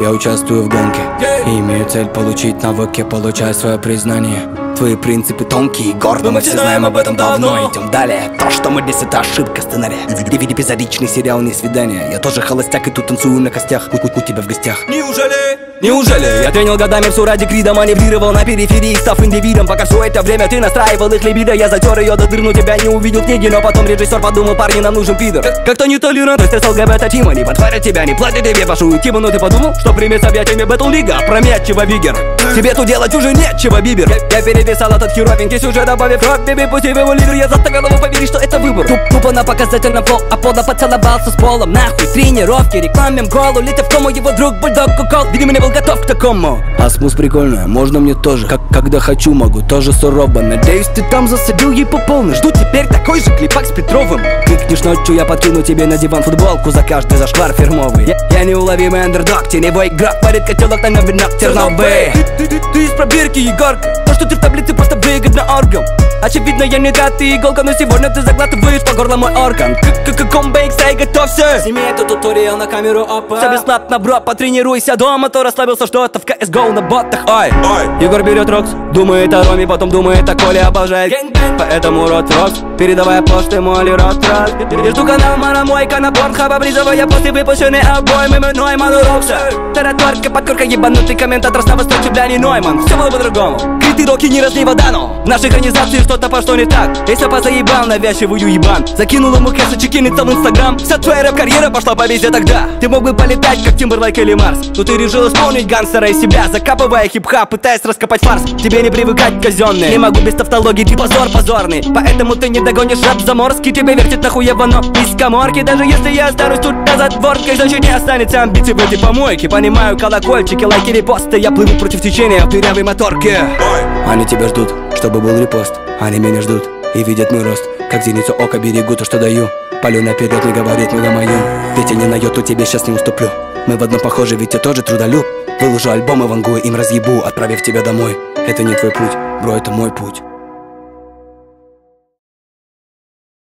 Я участвую в гонке и имею цель получить навык, я получаю свое признание. Твои принципы тонкие и гордые, мы все знаем об этом давно. Идем далее. То, что мы здесь, это ошибка сценария. DVD эпизодичный сериал, не свидание. Я тоже холостяк и тут танцую на костях. У тебя в гостях. Неужели? Я тренил годами всю ради крида, маневрировал на периферии, став индивидом. Пока все это время ты настраивал их либидо, я затер ее до дыр, но тебя не увидел книги. Но потом режиссер подумал, парни, нам нужен пидор. Как-то нетолерантность с ЛГБТ-тима, не подварят тебя, не платят тебе большую тиму. Но ты подумал, что примет с объятиями Бэтл-лига, опрометчиво вигер. Тебе тут делать уже нечего, бибер. Я переписал этот херовенький сюжет, добавив кровь, беби, пусть его ливер. Я заставил его поверить, что это выбор. Тупо на показательном пол, а пода поцеловался с полом. Нахуй тренировки, рекламим голу, летя в кому его друг бульдог кукол. Видимо, не был готов к такому. Асмус прикольная, можно мне тоже. Когда хочу, могу, тоже сурово. Надеюсь, ты там засадил ей по полной. Жду теперь такой же клипак с Петровым. Крикнешь ночью, я подкину тебе на диван футболку за каждый зашквар фирмовый. Я неуловимый андердог, теневой игрок, парит котелок на винах Терновы. Ты из пробирки, Егорка. То, что ты в таблице, просто выгодно оргом. Очевидно, я не та ты иголка, но сегодня ты заглатываешь по горло мой орган. Комбейк, стай, готовься. Сними этот туториал на камеру, опа. Все бесплатно, бро, потренируйся дома, то расслабился что-то в CSGO на ботах. Ой. Егор берет Рокс, думает о Роме, потом думает о Коле, обожает Гэнг-бэнг. Поэтому рот Рокс, передавая почты, моли рот Рокс. Я жду канал Марамойка на Порнхаб, обрезывая после выпущенный обоим именной Ману Рокса. Тараторка, подкорка, ебанутый комментатор, снова встречи Дани Нойман. Все было по-другому. Критый роки не разлей вода, но в нашей организации что-то пошло не так. Если позаебал навязчивую ебан, закинул ему кэш и чекинится в Инстаграм. Вся твоя рэп-карьера пошла по везде тогда. Ты мог бы полетать, как Тимберлейк или Марс, но ты решил исполнить гангстера из себя, закапывая хип-хап, пытаясь раскопать фарс. Тебе не привыкать, казенный, не могу без тавтологии, ты позор позорный. Поэтому ты не догонишь рэп заморский, тебе вертит нахуевано из коморки. Даже если я останусь тут на затворке, значит не останется амбиций в эти помойки. Понимаю, колокольчики, лайки, репосты, я плыву против течения в дырявой моторке. Они тебя ждут, чтобы был репост. Они меня ждут и видят мой рост. Как зеницу ока берегу то, что даю. Полю наперед, не говорит мне на мою. Ведь я не на йоту тебе сейчас не уступлю. Мы в одном похожи, ведь я тоже трудолюб. Выложу альбом и вангую им разъебу, отправив тебя домой. Это не твой путь, бро, это мой путь.